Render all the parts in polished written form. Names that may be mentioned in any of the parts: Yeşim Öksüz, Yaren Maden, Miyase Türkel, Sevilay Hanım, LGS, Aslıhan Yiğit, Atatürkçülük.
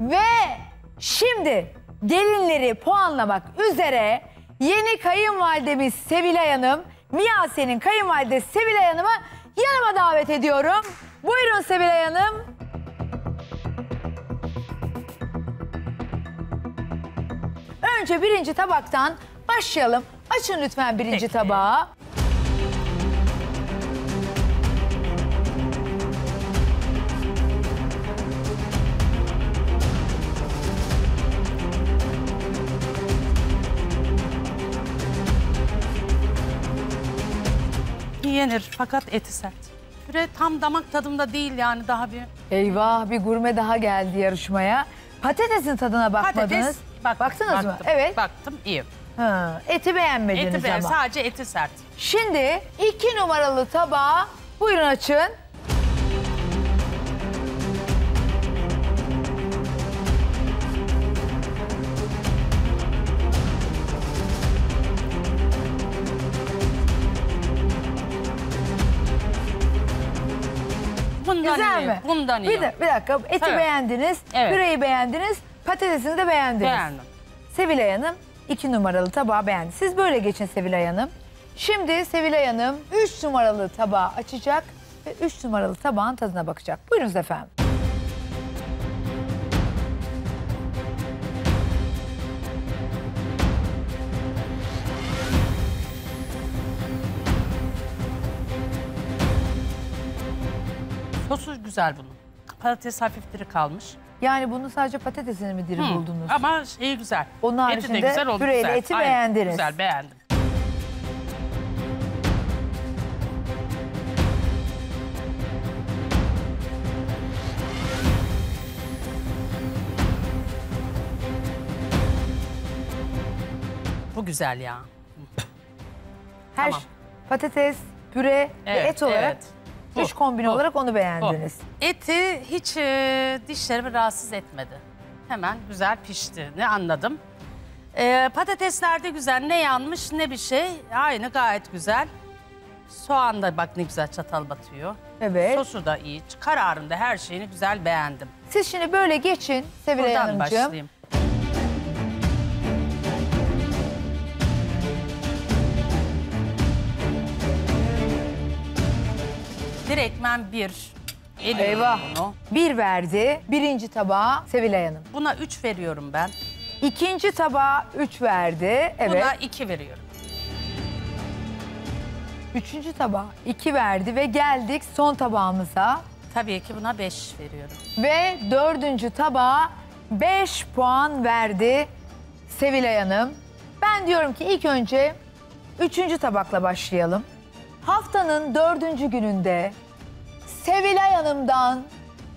Ve şimdi gelinleri puanlamak üzere yeni kayınvalidemiz Sevilay Hanım, Miyase'nin kayınvalidesi Sevilay Hanım'ı yanıma davet ediyorum. Buyurun Sevilay Hanım. Önce birinci tabaktan başlayalım. Açın lütfen birinci tabağı. Yenir fakat eti sert. Püre tam damak tadımda değil yani, daha bir... Eyvah, bir gurme daha geldi yarışmaya. Patatesin tadına bakmadınız. Patates, baktınız mı? Evet. Baktım, iyi. Ha, eti beğenmediniz ama. Sadece eti sert. Şimdi 2 numaralı tabağı buyurun açın. Güzel mi? Bundan iyi. Bir dakika, eti beğendiniz, püreyi beğendiniz, patatesini de beğendiniz. Beğendim. Sevilay Hanım 2 numaralı tabağı beğendi. Siz böyle geçin Sevilay Hanım. Şimdi Sevilay Hanım 3 numaralı tabağı açacak ve 3 numaralı tabağın tadına bakacak. Buyurunuz efendim. Sosu güzel bunun. Patates hafif diri kalmış. Yani bunu sadece patatesini mi diri buldunuz? Ama iyi güzel. Onun haricinde eti de güzel oldu, püreyle güzel. Eti beğendiniz. Güzel, beğendim. Bu güzel ya. Tamam. Patates, püre ve et olarak... Üç kombine olarak onu beğendiniz. Eti hiç dişlerimi rahatsız etmedi. Hemen güzel pişti. Ne anladım. Patateslerde güzel. Ne yanmış ne bir şey. Aynı gayet güzel. Soğan da bak ne güzel çatal batıyor. Evet. Sosu da iyi. Kararında her şeyini güzel beğendim. Siz şimdi böyle geçin Sevilay Hanımcığım. Buradan başlayayım. Direktmen 1. Eyvah. Bunu. 1 verdi. Birinci tabağa Sevilay Hanım. Buna 3 veriyorum ben. İkinci tabağa 3 verdi. Evet. Buna 2 veriyorum. Üçüncü tabağa 2 verdi ve geldik son tabağımıza. Tabii ki buna 5 veriyorum. Ve 4. tabağa 5 puan verdi Sevilay Hanım. Ben diyorum ki ilk önce 3. tabakla başlayalım. Haftanın 4. gününde Sevilay Hanım'dan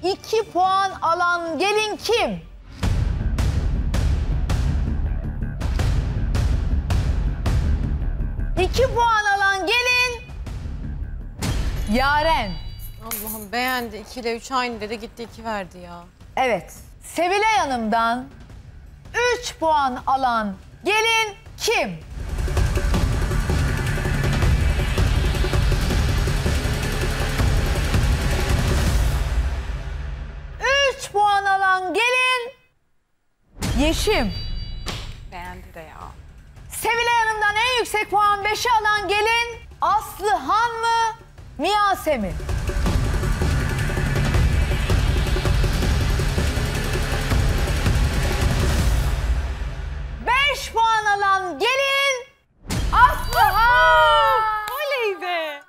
2 puan alan gelin kim? Yaren. Allah'ım, beğendi. 2 ile 3 aynı dedi, gitti 2 verdi ya. Evet. Sevilay Hanım'dan 3 puan alan gelin kim? Puan alan gelin Yeşim. Beğendi de ya. Sevilay Hanım'dan en yüksek puan 5'i alan gelin Aslıhan mı, Miyase mi?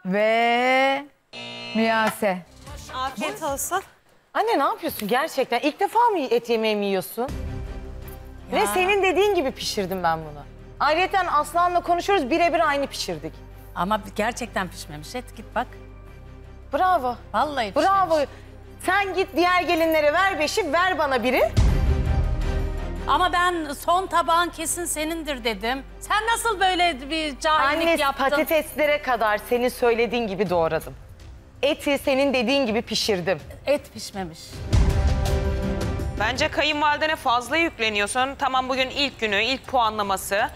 Ve Miyase. Afiyet olsun. Anne, ne yapıyorsun gerçekten? İlk defa mı et yemeği mi yiyorsun? Ya. Ve senin dediğin gibi pişirdim ben bunu. Ayrıca Aslan'la konuşuyoruz, birebir aynı pişirdik. Ama gerçekten pişmemiş et, git bak. Bravo. Vallahi pişmemiş. Bravo. Sen git diğer gelinlere ver 5'i, ver bana 1'i. Ama ben son tabağın kesin senindir dedim. Sen nasıl böyle bir cahillik yaptın? Anne, patateslere kadar senin söylediğin gibi doğradım. Eti senin dediğin gibi pişirdim. Et pişmemiş. Bence kayınvalidene fazla yükleniyorsun. Tamam, bugün ilk günü, ilk puanlaması.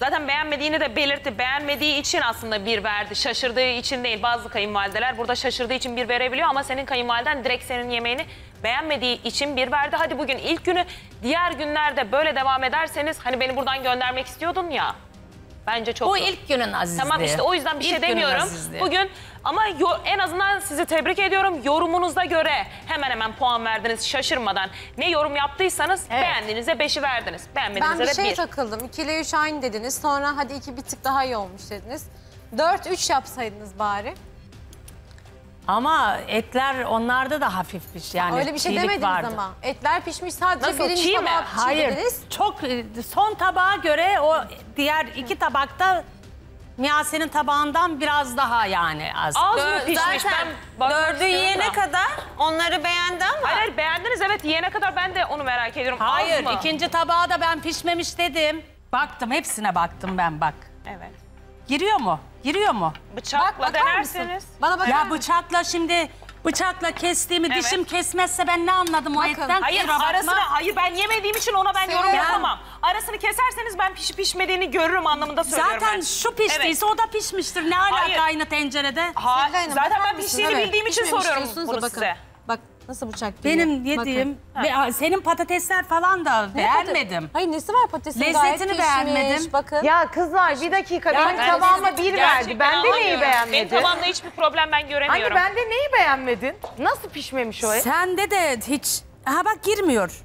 Zaten beğenmediğini de belirtti. Beğenmediği için aslında bir verdi. Şaşırdığı için değil. Bazı kayınvalideler burada şaşırdığı için bir verebiliyor ama senin kayınvaliden direkt senin yemeğini beğenmediği için bir verdi. Hadi bugün ilk günü, diğer günlerde böyle devam ederseniz, hani beni buradan göndermek istiyordun ya. Bence çok. Bu ilk günün azizliği. Tamam işte, o yüzden bir şey demiyorum. Bugün ama en azından sizi tebrik ediyorum. Yorumunuza göre hemen hemen puan verdiniz şaşırmadan. Ne yorum yaptıysanız, evet, beğendiğinize 5'i verdiniz. Beğenmediğinize de 1. Ben bir şeye takıldım. 2 ile 3 aynı dediniz. Sonra hadi 2 bir tık daha iyi olmuş dediniz. 4-3 yapsaydınız bari. Ama etler onlarda da hafifmiş yani. Öyle bir şey demediniz vardı ama. Etler pişmiş, sadece nasıl, birinci tabağı pişirdiniz. Hayır, çok son tabağa göre o diğer 2 tabakta Miyase'nin tabağından biraz daha yani az mı pişmiş? Zaten 4'ü yiyene kadar onları beğendi ama. Hayır, beğendiniz, evet, yiyene kadar ben de onu merak ediyorum. Hayır, ikinci tabağa da ben pişmemiş dedim. Baktım, hepsine baktım ben, bak. Evet. Giriyor mu? Giriyor mu? Bıçakla bak, denerseniz. Bana bakar mısın? Ya bıçakla şimdi, bıçakla kestiğimi, evet, dişim kesmezse ben ne anladım bakın, o etten? Hayır, arasını, hayır, ben yemediğim için ona ben yorum yapamam. Arasını keserseniz ben pişip pişmediğini görürüm anlamında söylüyorum. Zaten ben, şu piştiyse, evet, o da pişmiştir. Ne alaka aynı tencerede? Ha, zaten ben piştiğini bildiğim için soruyorum bunu size. Bak nasıl bıçak geliyor. Benim yediğim, ve senin patatesler falan da beğenmedim. Hayır, nesi var patatesin? Lezzetini beğenmedim. Bakın. Ya kızlar, bir dakika, benim tabağıma 1 verdi. Bende neyi beğenmedin? Benim tabağımda hiçbir problem ben göremiyorum. Anne, bende neyi beğenmedin? Nasıl pişmemiş o et? Sende de hiç, ha bak, girmiyor.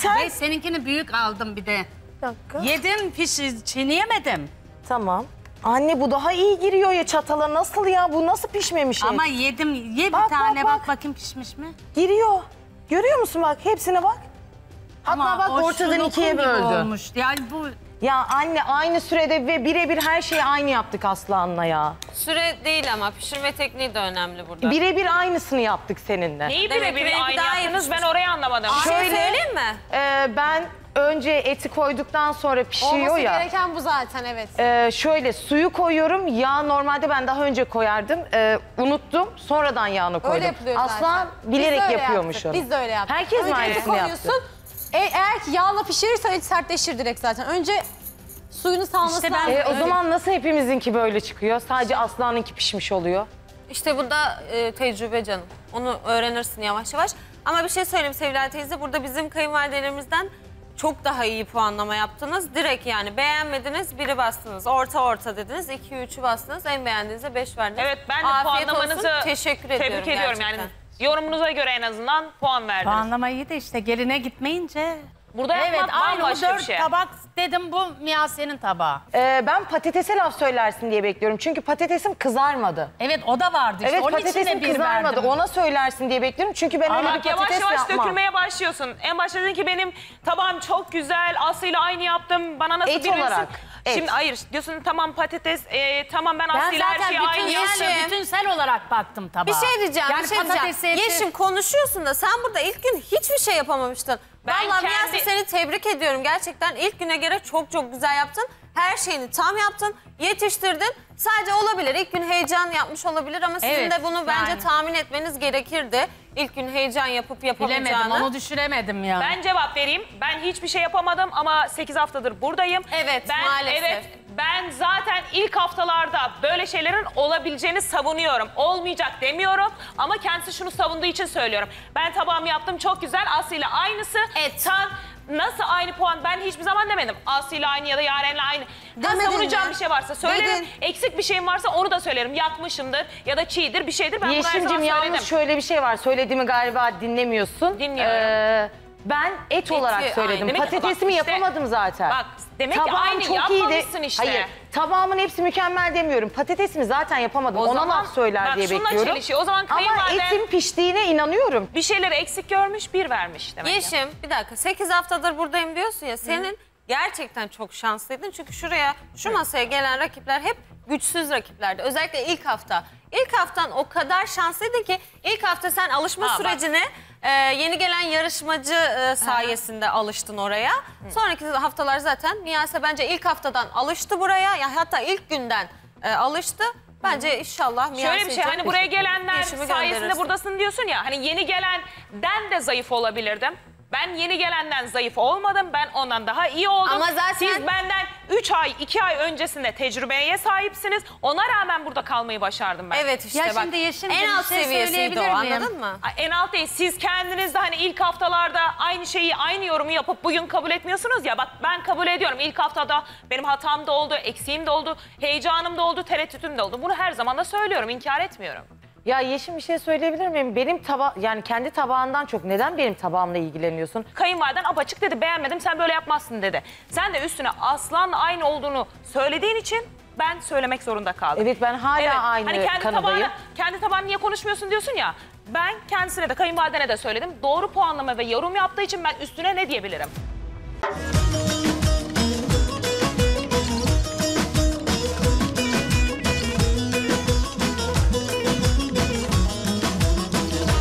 Sen... Seninkini büyük aldım bir de. Bir dakika. Yedim, çiğneyemedim. Tamam. Anne, bu daha iyi giriyor ya çatala, nasıl ya, bu nasıl pişmemiş? Ama yedim, ye bak, bir tane bak bakayım pişmiş mi? Giriyor. Görüyor musun, bak hepsine bak. Ama hatta bak, ortadan 2'ye böldü. Olmuş. Yani bu... Ya anne, aynı sürede ve birebir her şeyi aynı yaptık Aslıhan'la ya. Süre değil ama pişirme tekniği de önemli burada. Birebir aynısını yaptık seninle. Neyi birebir aynı yaptınız, ben orayı anlamadım. Şöyle söyleyeyim mi? Ben... Önce eti koyduktan sonra pişiyor ya. Olması gereken bu zaten, evet. Şöyle suyu koyuyorum. Yağ normalde ben daha önce koyardım. Unuttum. Sonradan yağını koydum. Öyle yapılıyor zaten. Aslan bilerek yapıyormuş onu. Biz de öyle yaptık. Herkes mi aynısını yaptı? Eğer ki yağla pişirirsen et sertleşir direkt zaten. Önce suyunu salması işte lazım. O zaman nasıl hepimizinki böyle çıkıyor? Sadece Aslan'ınki pişmiş oluyor. İşte bu da tecrübe canım. Onu öğrenirsin yavaş yavaş. Ama bir şey söyleyeyim Sevilay teyze. Burada bizim kayınvalidelerimizden çok daha iyi puanlama yaptınız. Direkt yani beğenmediniz, 1'i bastınız. Orta dediniz, 2-3'ü bastınız. En beğendiğinize 5 verdiniz. Evet, ben de afiyet puanlamanızı olsun, teşekkür ediyorum gerçekten. Yani yorumunuza göre en azından puan verdiniz. Puanlama iyi de işte geline gitmeyince... Burada evet, aynı o 4 şey. Tabak dedim, bu Miyase'nin tabağı. Ben patatese laf söylersin diye bekliyorum. Çünkü patatesim kızarmadı. Evet, o da vardı işte. Evet, onun patatesim kızarmadı. Ona söylersin diye bekliyorum. Çünkü ben öyle bir patates yapmam. Yavaş dökülmeye başlıyorsun. En başta dedin ki benim tabağım çok güzel. Aslı'yla aynı yaptım. Bana nasıl et olarak. Şimdi hayır diyorsun, tamam patates, tamam ben Aslı'yla her şeyi aynı yaptım. Ben bütünsel olarak baktım tabağa. Bir şey diyeceğim. Yani patatesi... Yeşim, konuşuyorsun da sen burada ilk gün hiçbir şey yapamamıştın. Vallahi Miyase, seni tebrik ediyorum. Gerçekten ilk güne göre çok güzel yaptın. Her şeyini tam yaptın, yetiştirdin. Sadece olabilir, ilk gün heyecan yapmış olabilir ama sizin de bunu bence tahmin etmeniz gerekirdi. İlk gün heyecan yapıp yapamayacağını. Bilemedim, onu düşüremedim ya. Ben cevap vereyim. Ben hiçbir şey yapamadım ama 8 haftadır buradayım. Evet, maalesef. Evet, ben zaten ilk haftalarda böyle şeylerin olabileceğini savunuyorum. Olmayacak demiyorum ama kendisi şunu savunduğu için söylüyorum. Ben tabağımı yaptım, çok güzel. Aslı'yla aynısı. Tan nasıl aynı puan? Ben hiçbir zaman demedim. Aslı'yla aynı ya da Yaren'le aynı. Ben savunacağım bir şey varsa söylerim. Dedin. Eksik bir şeyim varsa onu da söylerim. Yakmışımdır ya da çiğdir, bir şeydir. Ben Yeşim'cim, yalnız şöyle bir şey var. Söylediğimi galiba dinlemiyorsun. Dinliyorum. Ben et olarak söyledim. Patatesimi yapamadım zaten. Bak, demek ki aynı yapmamışsın işte. Hayır, tabağımın hepsi mükemmel demiyorum. Patatesimi zaten yapamadım. Ona laf söyler diye bekliyorum. O zaman ama etin piştiğine inanıyorum. Bir şeyleri eksik görmüş, 1 vermiş demek. Yeşim, bir dakika. 8 haftadır buradayım diyorsun ya. Senin gerçekten çok şanslıydın. Çünkü şuraya, şu masaya gelen rakipler hep güçsüz rakiplerdi. Özellikle ilk hafta. İlk haftan o kadar şanslıydın ki ilk hafta sen alışma sürecine... yeni gelen yarışmacı sayesinde alıştın oraya. Sonraki haftalar zaten Miyase bence ilk haftadan alıştı buraya. Yani hatta ilk günden alıştı. Bence inşallah Miyase'yi... Şöyle bir şey, hani buraya gelenler sayesinde buradasın diyorsun ya. Hani yeni gelenden de zayıf olabilirdim. Ben yeni gelenden zayıf olmadım. Ben ondan daha iyi oldum. Ama zaten... Siz benden 3 ay, 2 ay öncesinde tecrübeye sahipsiniz. Ona rağmen burada kalmayı başardım ben. Evet işte ya bak. Şimdi Yeşim en alt seviyesiydi o, anladın mı? En alt değil. Siz kendiniz de hani ilk haftalarda aynı şeyi, aynı yorumu yapıp bugün kabul etmiyorsunuz ya. Bak ben kabul ediyorum. İlk haftada benim hatam da oldu, eksiğim de oldu, heyecanım da oldu, tereddütüm de oldu. Bunu her zaman da söylüyorum, inkar etmiyorum. Ya Yeşim bir şey söyleyebilir miyim? Benim yani kendi tabağından çok neden benim tabağımla ilgileniyorsun? Kayınvaliden apaçık dedi, beğenmedim, sen böyle yapmazsın dedi. Sen de üstüne Aslan'la aynı olduğunu söylediğin için ben söylemek zorunda kaldım. Evet, ben hala aynı hani kendi tabağını niye konuşmuyorsun diyorsun ya. Ben kendisine de kayınvalidene de söyledim. Doğru puanlama ve yorum yaptığı için ben üstüne ne diyebilirim?